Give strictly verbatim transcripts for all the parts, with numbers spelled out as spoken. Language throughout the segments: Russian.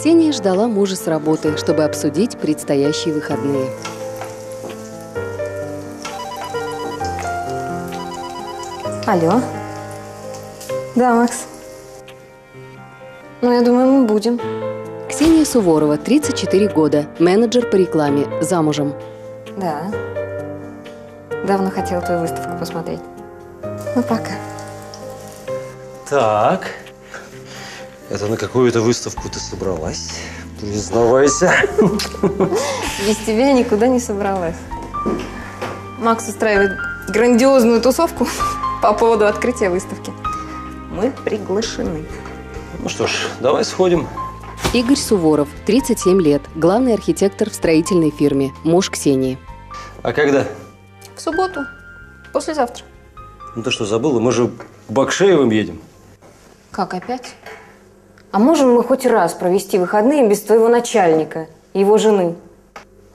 Ксения ждала мужа с работы, чтобы обсудить предстоящие выходные. Алло. Да, Макс. Ну, я думаю, мы будем. Ксения Суворова, тридцать четыре года, менеджер по рекламе, замужем. Да. Давно хотела твою выставку посмотреть. Ну, пока. Так. Это на какую-то выставку ты собралась? Признавайся. Без тебя никуда не собралась. Макс устраивает грандиозную тусовку по поводу открытия выставки. Мы приглашены. Ну что ж, давай сходим. Игорь Суворов, тридцать семь лет, главный архитектор в строительной фирме, муж Ксении. А когда? В субботу, послезавтра. Ну ты что, забыла? Мы же к Бакшеевым едем. Как опять? А можем мы хоть раз провести выходные без твоего начальника и его жены?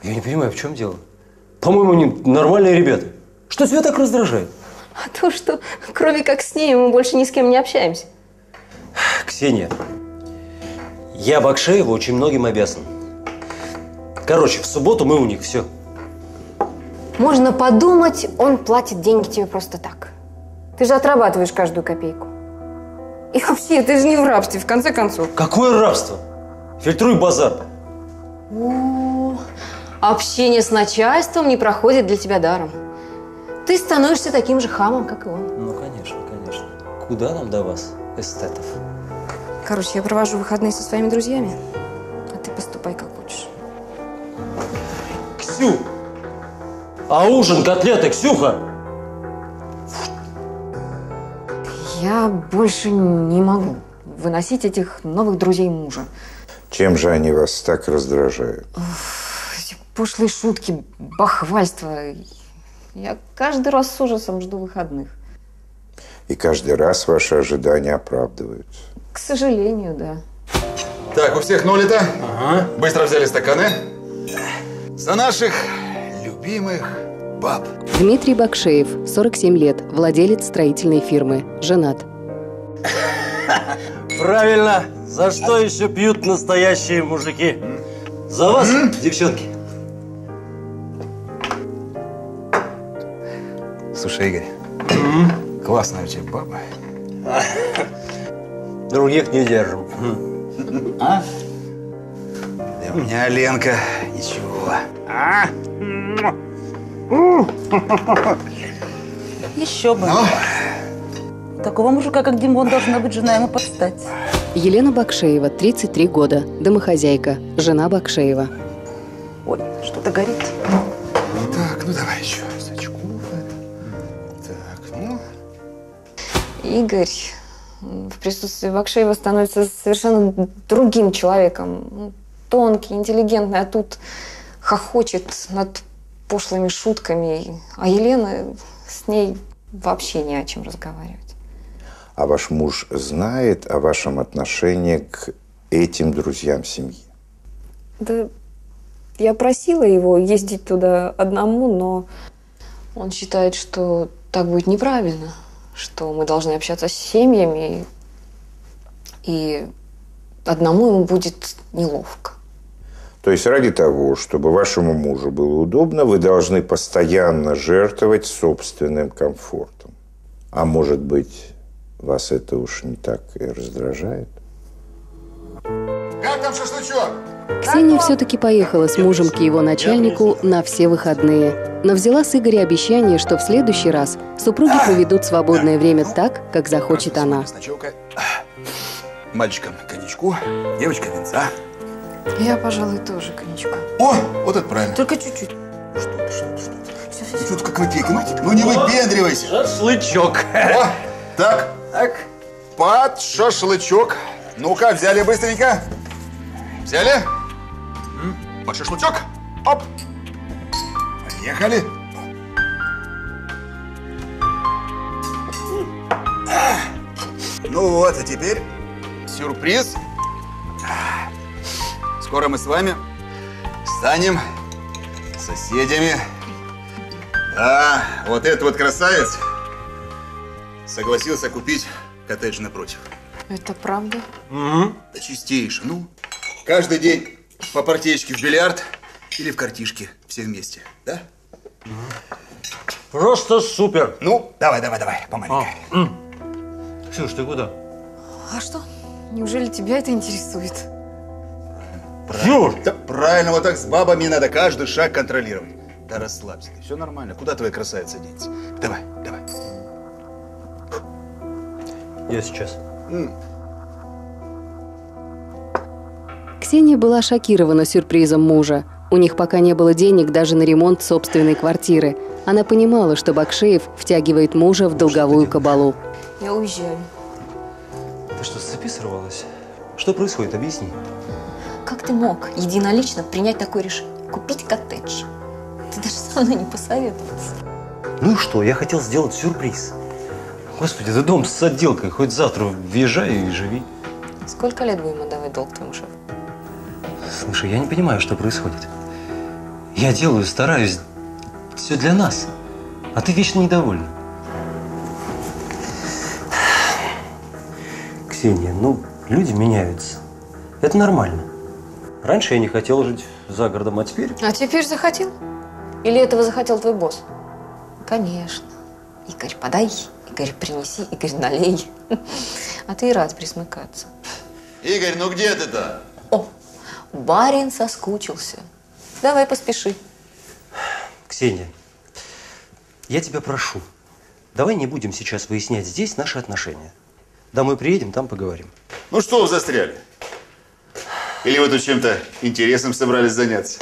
Я не понимаю, в чем дело? По-моему, они нормальные ребята. Что тебя так раздражает? А то, что кроме как с ней мы больше ни с кем не общаемся. Ксения, я Бакшееву очень многим обязан. Короче, в субботу мы у них, все. Можно подумать, он платит деньги тебе просто так. Ты же отрабатываешь каждую копейку. И вообще, ты же не в рабстве, в конце концов. Какое рабство? Фильтруй базар. О, общение с начальством не проходит для тебя даром. Ты становишься таким же хамом, как и он. Ну, конечно, конечно. Куда нам до вас, эстетов? Короче, я провожу выходные со своими друзьями, а ты поступай, как хочешь. Ксю! А ужин, котлеты, Ксюха! Я больше не могу выносить этих новых друзей мужа. Чем же они вас так раздражают? Эти пошлые шутки, бахвальство. Я каждый раз с ужасом жду выходных. И каждый раз ваши ожидания оправдываются? К сожалению, да. Так, у всех ноль-то? Ага. Быстро взяли стаканы? За наших любимых... Баб. Дмитрий Бакшеев, сорок семь лет, владелец строительной фирмы, женат. Правильно. За что еще пьют настоящие мужики? За вас, девчонки. Слушай, Игорь, классная у тебя баба. Других не держим. А? Да у меня Ленка ничего. А? Еще бы. Но... Такого мужика, как Димон, должна быть жена ему подстать. Елена Бакшеева, тридцать три года, домохозяйка, жена Бакшеева. Ой, что-то горит. Так, ну давай еще с очков. Так, ну. Игорь в присутствии Бакшеева становится совершенно другим человеком. Тонкий, интеллигентный, а тут хохочет над пошлыми шутками, а Елена, с ней вообще не о чем разговаривать. А ваш муж знает о вашем отношении к этим друзьям семьи? Да, я просила его ездить туда одному, но он считает, что так будет неправильно, что мы должны общаться с семьями, и одному ему будет неловко. То есть ради того, чтобы вашему мужу было удобно, вы должны постоянно жертвовать собственным комфортом. А может быть, вас это уж не так и раздражает? Как там шашлычок? Ксения все-таки поехала с мужем к его начальнику на все выходные. Но взяла с Игоря обещание, что в следующий раз супруги проведут свободное время так, как захочет она. Мальчикам коньячку, девочка винца. Я, пожалуй, тоже коньячка. О, вот это правильно. Только чуть-чуть. Что-то, что-то, что-то. Что-то как выпейка. Ну, не выпендривайся. Шашлычок. О, так. Так. Под шашлычок. Ну-ка, взяли быстренько. Взяли. Под шашлычок. Оп. Поехали. Ну вот, а теперь сюрприз. Скоро мы с вами станем соседями. А вот этот вот красавец согласился купить коттедж напротив. Это правда? Угу. Да чистейший. Ну, Каждый день по партиечке в бильярд или в картишке. Все вместе, да? Просто супер. Ну, давай, давай, давай, помаленько. А. Ксюш, ты куда? А что? Неужели тебя это интересует? Правильно, да, правильно, вот так с бабами надо каждый шаг контролировать. Да расслабься, все нормально. Куда твоя красавица денется? Давай, давай. Я сейчас. М. Ксения была шокирована сюрпризом мужа. У них пока не было денег даже на ремонт собственной квартиры. Она понимала, что Бакшеев втягивает мужа в долговую кабалу. Я уезжаю. Ты что, с цепи сорвалась? Что происходит? Объясни. Как ты мог единолично принять такое решение? Купить коттедж? Ты даже со мной не посоветовался. Ну и что? Я хотел сделать сюрприз. Господи, да дом с отделкой. Хоть завтра въезжай и живи. Сколько лет будем отдавать долг твоему шефу? Слушай, я не понимаю, что происходит. Я делаю, стараюсь. Все для нас. А ты вечно недовольна. Ксения, ну, люди меняются. Это нормально. Раньше я не хотел жить за городом, а теперь… А теперь захотел? Или этого захотел твой босс? Конечно. Игорь, подай. Игорь, принеси. Игорь, налей. А ты и рад присмыкаться. Игорь, ну где ты-то? О, барин соскучился. Давай, поспеши. Ксения, я тебя прошу, давай не будем сейчас выяснять здесь наши отношения. Домой приедем, там поговорим. Ну что вы застряли? Или вы тут чем-то интересным собрались заняться?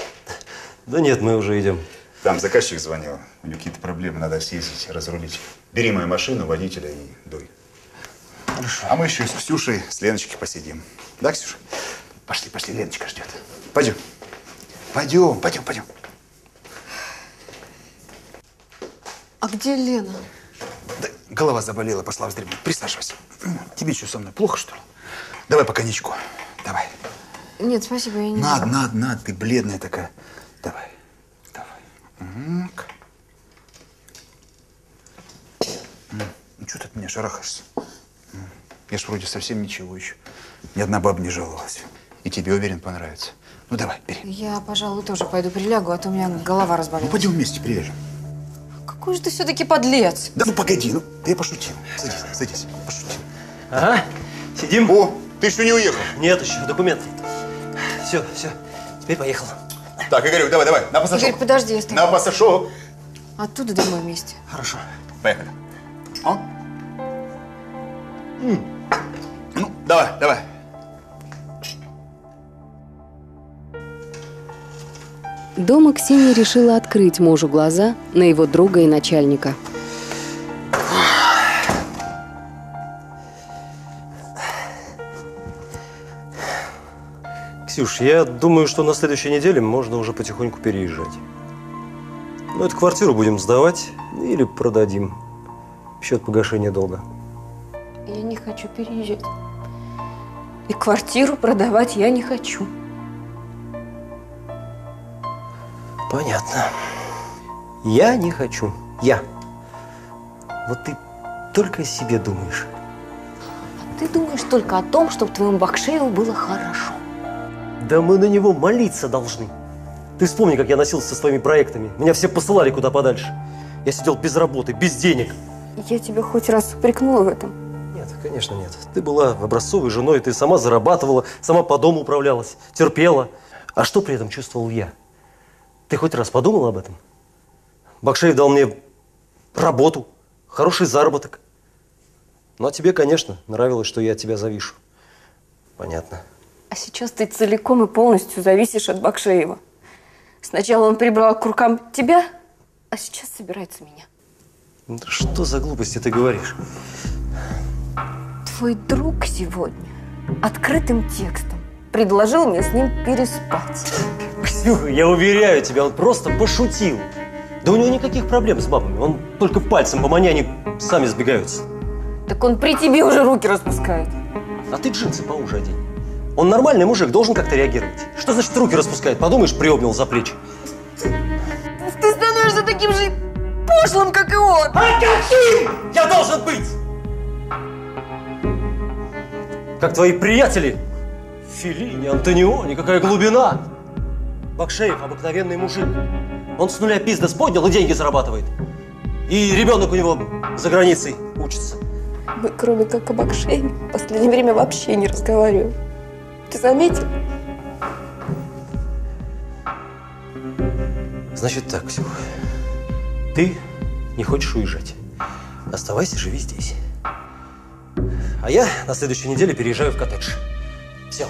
Да нет, мы уже идем. Там заказчик звонил, у него какие-то проблемы, надо съездить, разрулить. Бери мою машину, водителя и дуй. Хорошо. А мы еще с Ксюшей, с Леночкой посидим. Да, Ксюша? Пошли, пошли, Леночка ждет. Пойдем. Пойдем, пойдем, пойдем. А где Лена? Да, голова заболела, пошла вздремнуть. Присаживайся. Тебе что, со мной плохо, что ли? Давай по коньячку. Давай. Нет, спасибо, я не могу. Надо, надо, надо. Ты бледная такая. Давай. Давай. Ну, что ты от меня шарахаешься? Я ж вроде совсем ничего еще. Ни одна баба не жаловалась. И тебе, уверен, понравится. Ну, давай, бери. Я, пожалуй, тоже пойду прилягу, а то у меня голова разболелась. Ну, пойдем вместе приляжем. Какой же ты все-таки подлец. Да ну погоди, ну, я пошутил. Садись, садись, пошутил. Ага, сидим. О, ты еще не уехал? Нет еще, документов нет. Все, все, теперь поехал. Так, Игорь, давай, давай, на пассажок. Игорь, подожди, я с тобой. На пассажок. Оттуда домой вместе. Хорошо, поехали. О. М. Ну, давай, давай. Дома Ксения решила открыть мужу глаза на его друга и начальника. Ксюш, я думаю, что на следующей неделе можно уже потихоньку переезжать. Но эту квартиру будем сдавать или продадим. Счет погашения долга. Я не хочу переезжать. И квартиру продавать я не хочу. Понятно. Я не хочу. Я. Вот ты только о себе думаешь. А ты думаешь только о том, чтобы твоему Бакшееву было хорошо. Да мы на него молиться должны. Ты вспомни, как я носился со своими проектами. Меня все посылали куда подальше. Я сидел без работы, без денег. Я тебя хоть раз упрекнула в этом? Нет, конечно нет. Ты была образцовой женой, ты сама зарабатывала, сама по дому управлялась, терпела. А что при этом чувствовал я? Ты хоть раз подумал об этом? Бакшеев дал мне работу, хороший заработок. Ну, а тебе, конечно, нравилось, что я от тебя завишу. Понятно. А сейчас ты целиком и полностью зависишь от Бакшеева. Сначала он прибрал к рукам тебя, а сейчас собирается меня. Да что за глупости ты говоришь? Твой друг сегодня открытым текстом предложил мне с ним переспать. Ксюха, я уверяю тебя, он просто пошутил. Да у него никаких проблем с бабами. Он только пальцем помани, они сами сбегаются. Так он при тебе уже руки распускает. А ты джинсы поуже одень. Он нормальный мужик, должен как-то реагировать. Что значит руки распускает? Подумаешь, приобнял за плечи. Ты, ты становишься таким же пошлым, как и он. А каким я должен быть? Как твои приятели Фили, ни Антониони, какая глубина! Бакшеев обыкновенный мужик. Он с нуля бизнес поднял и деньги зарабатывает. И ребенок у него за границей учится. Мы, кроме как о Бакшееве, в последнее время вообще не разговариваем. Ты заметил? Значит так, Ксюх, ты не хочешь уезжать. Оставайся, живи здесь. А я на следующей неделе переезжаю в коттедж. Все.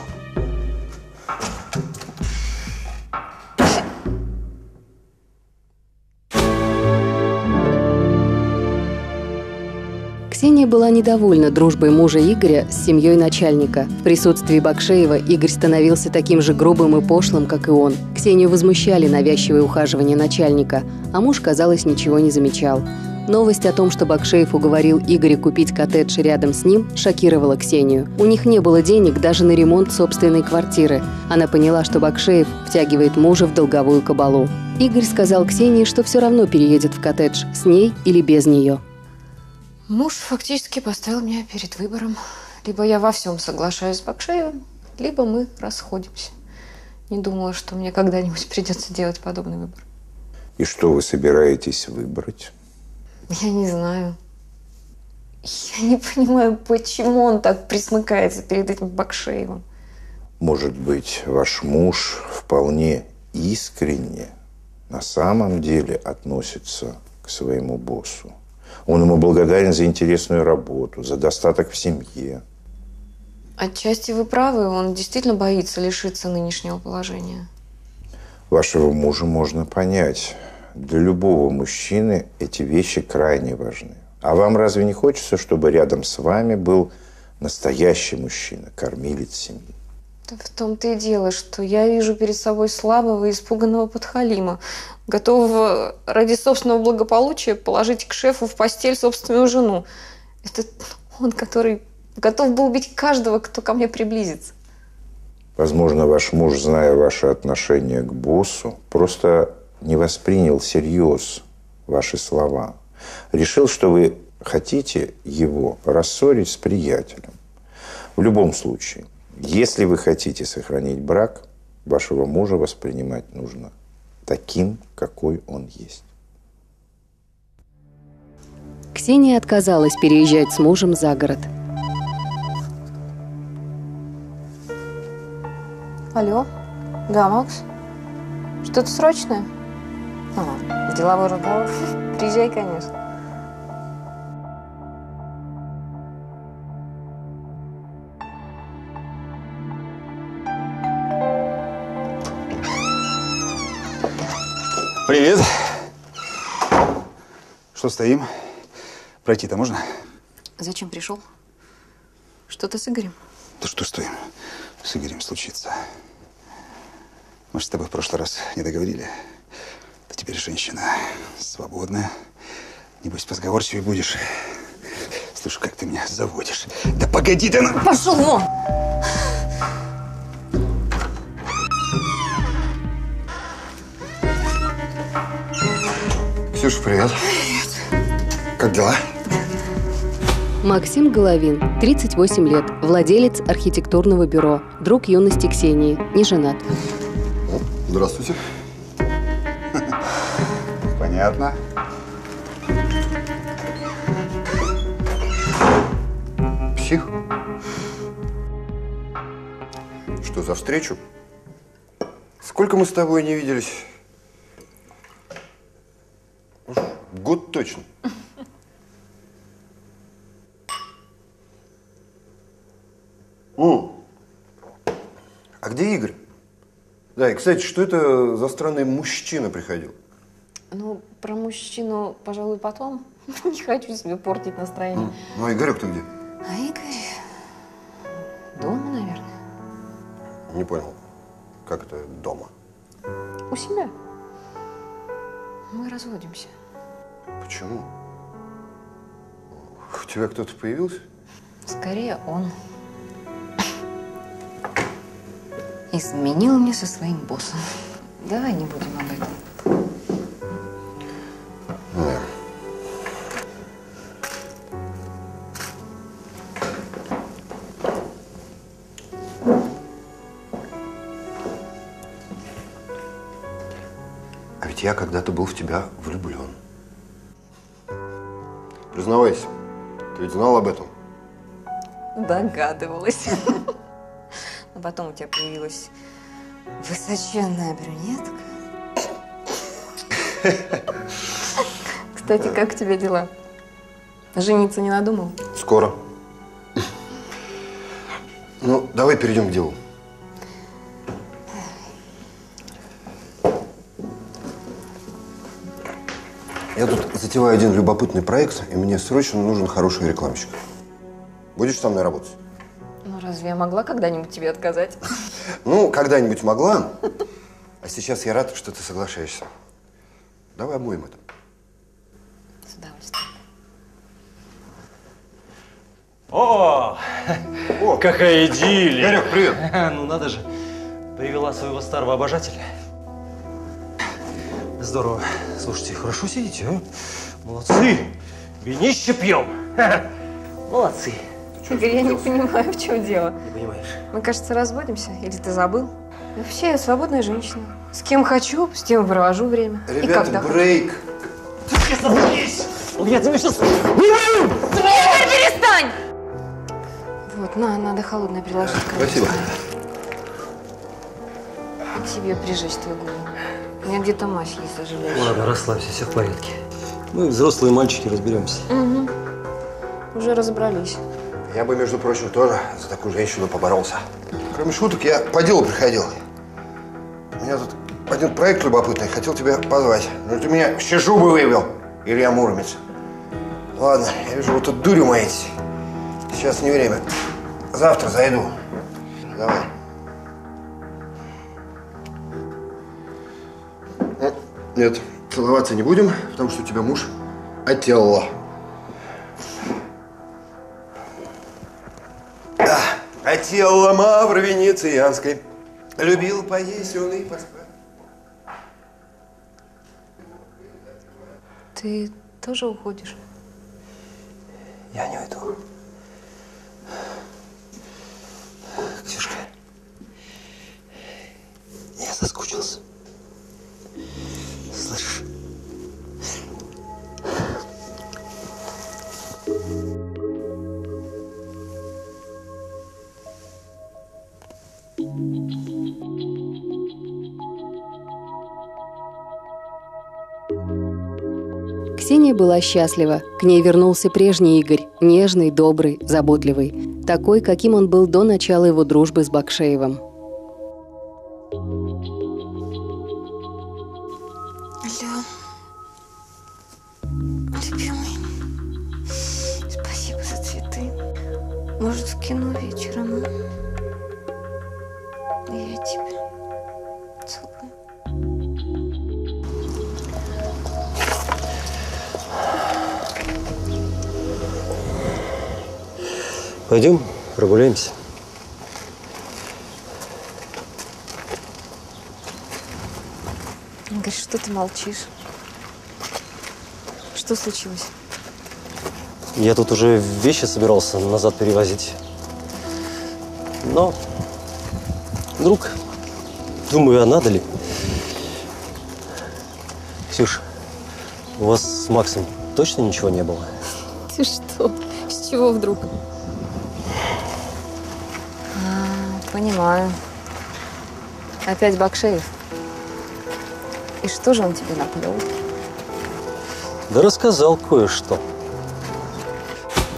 Ксения была недовольна дружбой мужа Игоря с семьей начальника. В присутствии Бакшеева Игорь становился таким же грубым и пошлым, как и он. Ксению возмущали навязчивые ухаживания начальника, а муж, казалось, ничего не замечал. Новость о том, что Бакшеев уговорил Игоря купить коттедж рядом с ним, шокировала Ксению. У них не было денег даже на ремонт собственной квартиры. Она поняла, что Бакшеев втягивает мужа в долговую кабалу. Игорь сказал Ксении, что все равно переедет в коттедж с ней или без нее. Муж фактически поставил меня перед выбором. Либо я во всем соглашаюсь с Бакшеевым, либо мы расходимся. Не думала, что мне когда-нибудь придется делать подобный выбор. И что вы собираетесь выбрать? Я не знаю. Я не понимаю, почему он так присмыкается перед этим Бакшеевым. Может быть, ваш муж вполне искренне на самом деле относится к своему боссу. Он ему благодарен за интересную работу, за достаток в семье. Отчасти вы правы, он действительно боится лишиться нынешнего положения. Вашего мужа можно понять. Для любого мужчины эти вещи крайне важны. А вам разве не хочется, чтобы рядом с вами был настоящий мужчина, кормилец семьи? Да в том-то и дело, что я вижу перед собой слабого и испуганного подхалима, готового ради собственного благополучия положить к шефу в постель собственную жену. Это он, который готов был убить каждого, кто ко мне приблизится. Возможно, ваш муж, зная ваше отношение к боссу, просто не воспринял всерьез ваши слова. Решил, что вы хотите его рассорить с приятелем. В любом случае, если вы хотите сохранить брак, вашего мужа воспринимать нужно таким, какой он есть. Ксения отказалась переезжать с мужем за город. Алло, да, Макс? Что-то срочное? А, деловой разговор. Приезжай, конечно. Привет. Что стоим? Пройти-то можно? Зачем пришел? Что-то с Игорем? Да что стоим? С Игорем случится. Мы же с тобой в прошлый раз не договорили. Ты теперь женщина свободная. Небось, позговорчивее будешь. Слушай, как ты меня заводишь. Да погоди, да на... Пошел вон! Ксюша, привет. Привет. Как дела? Максим Головин, тридцать восемь лет, владелец архитектурного бюро, друг юности Ксении, не женат. Здравствуйте. Понятно. Псих? Что за встречу? Сколько мы с тобой не виделись? Год точно. О! А где Игорь? Да, и, кстати, что это за странный мужчина приходил? Ну, про мужчину, пожалуй, потом. Не хочу себе портить настроение. Ну, а Игорек-то где? А Игорь дома, наверное. Не понял, как это дома? У себя. Мы разводимся. Почему? У тебя кто-то появился? Скорее, он изменил мне со своим боссом. Давай не будем об этом. Да. ведь я когда-то был в тебя влюблен. Признавайся, ты ведь знал об этом? Догадывалась. Но потом у тебя появилась высоченная брюнетка. Кстати, как у тебя дела? Жениться не надумал? Скоро. Ну, давай перейдем к делу. Я тут затеваю один любопытный проект, и мне срочно нужен хороший рекламщик. Будешь со мной работать? Ну, разве я могла когда-нибудь тебе отказать? Ну, когда-нибудь могла, а сейчас я рад, что ты соглашаешься. Давай обмоем это. С удовольствием. О, О! Какая идиллия! Игорек, привет! Ну, надо же, привела своего старого обожателя. Здорово. Слушайте, хорошо сидите, а? Молодцы! Винище пьем! Молодцы! Игорь, я не понимаю, в чем дело. Не понимаешь? Мы, кажется, разводимся. Или ты забыл? Вообще, я свободная женщина. С кем хочу, с тем провожу время. Ребята, и когда брейк! Я тебя сейчас... Игорь, перестань! Вот, на, надо холодное приложить. Спасибо. И тебе прижечь твою голову. У меня где-то мазь есть, сожалею. Ладно, расслабься, все в порядке. Мы, взрослые мальчики, разберемся. Угу. Уже разобрались. Я бы, между прочим, тоже за такую женщину поборолся. Кроме шуток, я по делу приходил. У меня тут один проект любопытный, хотел тебя позвать. Но ты меня все зубы вывел, Илья Муромец. Ладно, я вижу, вот тут дурью маете. Сейчас не время. Завтра зайду. Давай. Нет, целоваться не будем, потому что у тебя муж Отелло. Да, Отелло Мавр Венецианской. Любил поесть, он и поспал. Ты тоже уходишь? Я не уйду. Ксюшка, я соскучился. Слышишь? Ксения была счастлива. К ней вернулся прежний Игорь. Нежный, добрый, заботливый. Такой, каким он был до начала его дружбы с Бакшеевым. Может, в кино вечером? Я тебя целую. Пойдем прогуляемся. Игорь, что ты молчишь? Что случилось? Я тут уже вещи собирался назад перевозить. Но вдруг, думаю, а надо ли? Ксюш, у вас с Максом точно ничего не было? Ты что? С чего вдруг? А, понимаю. Опять Бакшеев. И что же он тебе наплел? Да рассказал кое-что.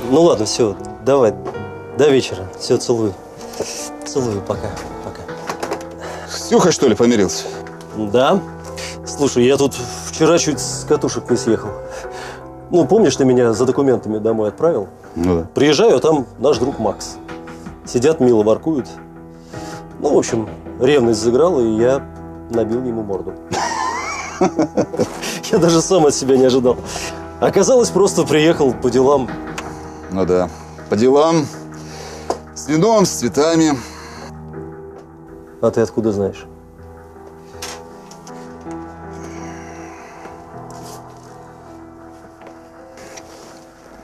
Ну ладно, все, давай, до вечера. Все, целую. Целую, пока, пока. С Ксюхой, что ли, помирился? Да. Слушай, я тут вчера чуть с катушек не съехал. Ну, помнишь, ты меня за документами домой отправил? Ну да. Приезжаю, а там наш друг Макс. Сидят, мило воркуют. Ну, в общем, ревность заиграла, и я набил ему морду. Я даже сам от себя не ожидал. Оказалось, просто приехал по делам. Ну да, по делам, с вином, с цветами. А ты откуда знаешь?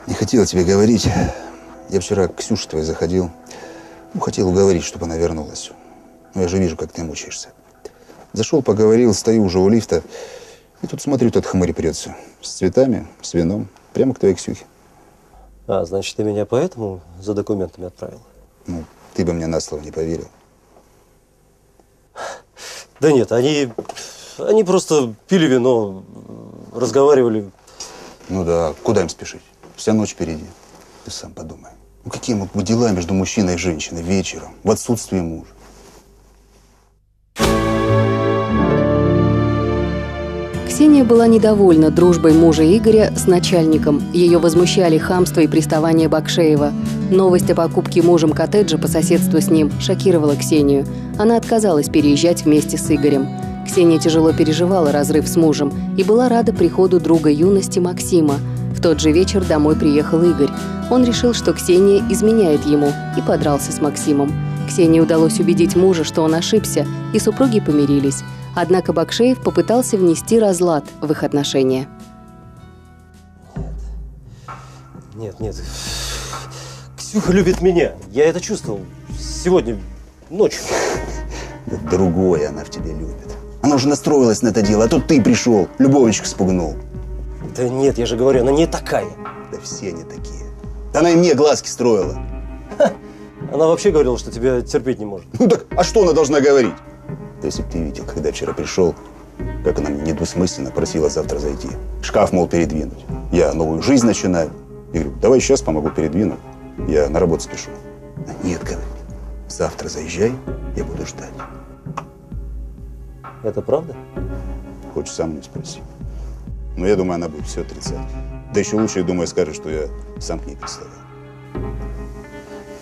Не хотел тебе говорить. Я вчера к Ксюше твоей заходил. Ну, хотел уговорить, чтобы она вернулась. Но я же вижу, как ты мучаешься. Зашел, поговорил, стою уже у лифта. И тут, смотрю, этот хмырь прется. С цветами, с вином. Прямо к твоей Ксюхе. А, значит, ты меня поэтому за документами отправил? Ну, ты бы мне на слово не поверил. Да нет, они, они просто пили вино, разговаривали. Ну да, куда им спешить? Вся ночь впереди. Ты сам подумай. Ну какие могут быть дела между мужчиной и женщиной вечером, в отсутствии мужа? Ксения была недовольна дружбой мужа Игоря с начальником. Ее возмущали хамство и приставание Бакшеева. Новость о покупке мужем коттеджа по соседству с ним шокировала Ксению. Она отказалась переезжать вместе с Игорем. Ксения тяжело переживала разрыв с мужем и была рада приходу друга юности Максима. В тот же вечер домой приехал Игорь. Он решил, что Ксения изменяет ему, и подрался с Максимом. Ксении удалось убедить мужа, что он ошибся, и супруги помирились. Однако Бакшеев попытался внести разлад в их отношения. Нет, нет, нет. Ксюха любит меня. Я это чувствовал сегодня ночью. Да другое она в тебе любит. Она уже настроилась на это дело, а тут ты пришел, любовничка спугнул. Да нет, я же говорю, она не такая. Да все они такие. Да она и мне глазки строила. Ха. Она вообще говорила, что тебя терпеть не может. Ну так, а что она должна говорить? Да если бы ты видел, когда вчера пришел, как она мне недвусмысленно просила завтра зайти. Шкаф, мол, передвинуть. Я новую жизнь начинаю. Я говорю, давай сейчас помогу передвинуть. Я на работу спешу. А нет, говорит, завтра заезжай, я буду ждать. Это правда? Хочешь, сам не спроси. Но я думаю, она будет все отрицать. Да еще лучше, я думаю, скажет, что я сам к ней приставил.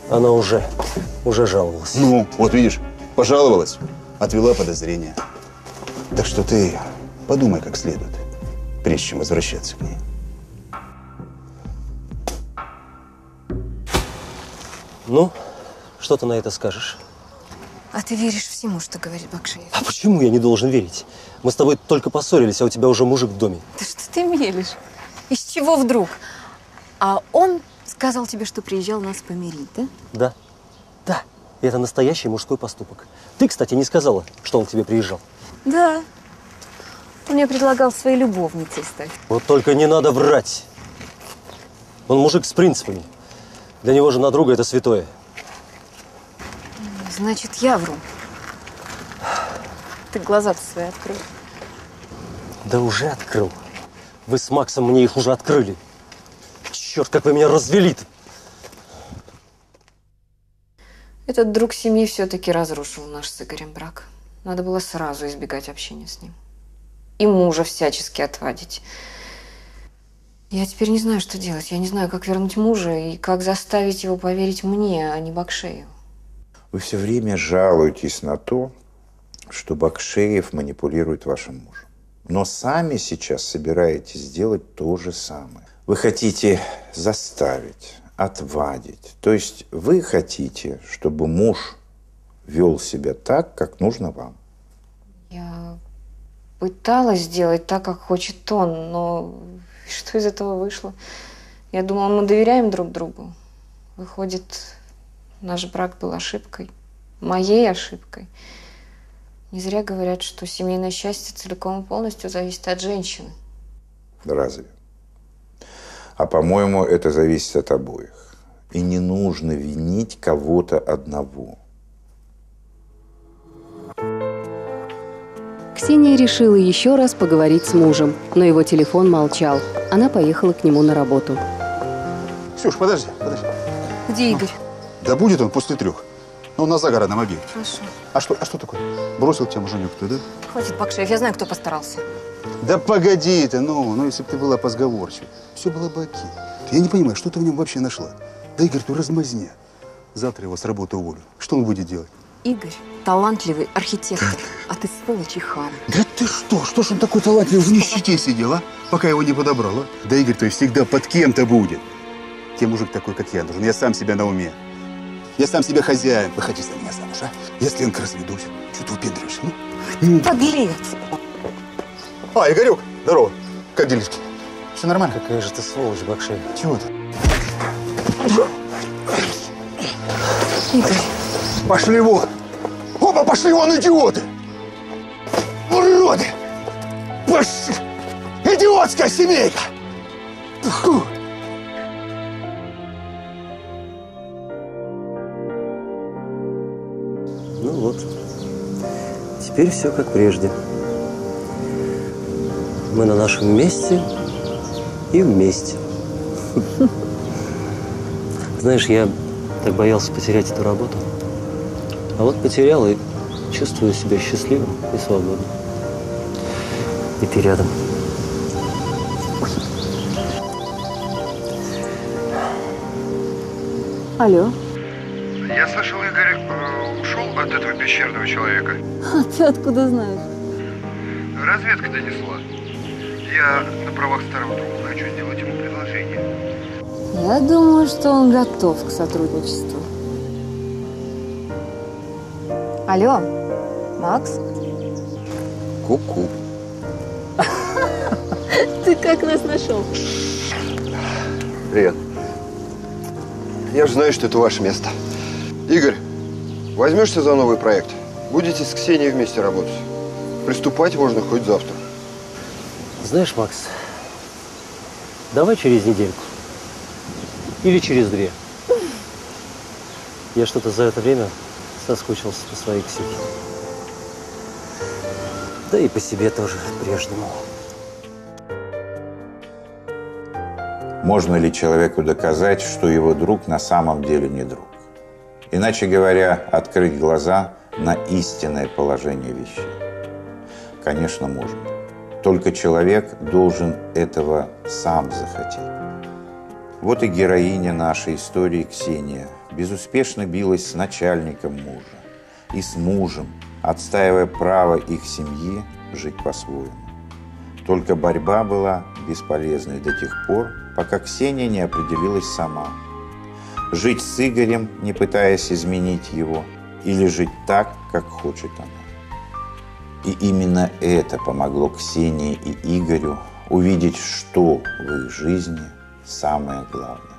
Она уже, уже жаловалась. Ну, вот видишь, пожаловалась. Отвела подозрения. Так что ты подумай как следует, прежде чем возвращаться к ней. Ну, что ты на это скажешь? А ты веришь всему, что говорит Бакшеев? А почему я не должен верить? Мы с тобой только поссорились, а у тебя уже мужик в доме. Да что ты мелешь? Из чего вдруг? А он сказал тебе, что приезжал нас помирить, да? Да. Да. И это настоящий мужской поступок. Ты, кстати, не сказала, что он к тебе приезжал. Да. Он мне предлагал своей любовницей стать. Вот только не надо врать. Он мужик с принципами. Для него жена друга – это святое. Значит, я вру. Ты глаза-то свои открыл. Да уже открыл. Вы с Максом мне их уже открыли. Черт, как вы меня развели-то. Этот друг семьи все-таки разрушил наш с Игорем брак. Надо было сразу избегать общения с ним. И мужа всячески отвадить. Я теперь не знаю, что делать. Я не знаю, как вернуть мужа и как заставить его поверить мне, а не Бакшееву. Вы все время жалуетесь на то, что Бакшеев манипулирует вашим мужем. Но сами сейчас собираетесь сделать то же самое. Вы хотите заставить, отвадить. То есть вы хотите, чтобы муж вел себя так, как нужно вам? Я пыталась сделать так, как хочет он, но что из этого вышло? Я думала, мы доверяем друг другу. Выходит, наш брак был ошибкой. Моей ошибкой. Не зря говорят, что семейное счастье целиком и полностью зависит от женщины. Разве? А, по-моему, это зависит от обоих. И не нужно винить кого-то одного. Ксения решила еще раз поговорить с мужем, но его телефон молчал. Она поехала к нему на работу. Ксюш, подожди, подожди. Где Игорь? Да будет он после трех. Ну, на загородном объекте. Хорошо. А что, а что такое? Бросил тебя муженек туда? Хватит, Бакшеев, я знаю, кто постарался. Да погоди ты, ну, ну если бы ты была позговорчивой. Все было бы окей. Я не понимаю, что ты в нем вообще нашла? Да Игорь, ты размазня. Завтра его с работы уволю. Что он будет делать? Игорь талантливый архитектор, а ты сволочь и хам. Да ты что? Что ж он такой талантливый? В нищете сидел, а? Пока его не подобрала. Да Игорь, то есть всегда под кем-то будет. Тебе мужик такой, как я, нужен. Я сам себя на уме. Я сам себе хозяин. Выходи за меня замуж, а? Я с Ленкой разведусь. Чего ты упендришь, ну? Подлец! А, Игорек, здорово. Как делишки? Все нормально? Какая же ты сволочь, Бакшеев. Чего ты? Игорь. Пошли вон! Оба пошли вон, идиоты! Уроды! Пошли! Идиотская семейка! Фу. Ну вот, теперь все как прежде. Мы на нашем месте и вместе. Знаешь, я так боялся потерять эту работу. А вот потерял и чувствую себя счастливым и свободным. И ты рядом. Алло. Я слышал, Игорь ушел от этого пещерного человека. А ты откуда знаешь? Разведка донесла. Я на правах старого друга хочу сделать ему предложение. Я думаю, что он готов к сотрудничеству. Алло, Макс? Ку-ку. Ты как нас нашел? Привет. Я же знаю, что это ваше место. Игорь, возьмешься за новый проект? Будете с Ксенией вместе работать. Приступать можно хоть завтра. Знаешь, Макс, давай через недельку. Или через две. Я что-то за это время соскучился по своей Ксении. Да и по себе тоже прежнему. Можно ли человеку доказать, что его друг на самом деле не друг? Иначе говоря, открыть глаза на истинное положение вещей. Конечно, можно. Только человек должен этого сам захотеть. Вот и героиня нашей истории Ксения безуспешно билась с начальником мужа и с мужем, отстаивая право их семьи жить по-своему. Только борьба была бесполезной до тех пор, пока Ксения не определилась сама. Жить с Игорем, не пытаясь изменить его, или жить так, как хочет она. И именно это помогло Ксении и Игорю увидеть, что в их жизни самое главное.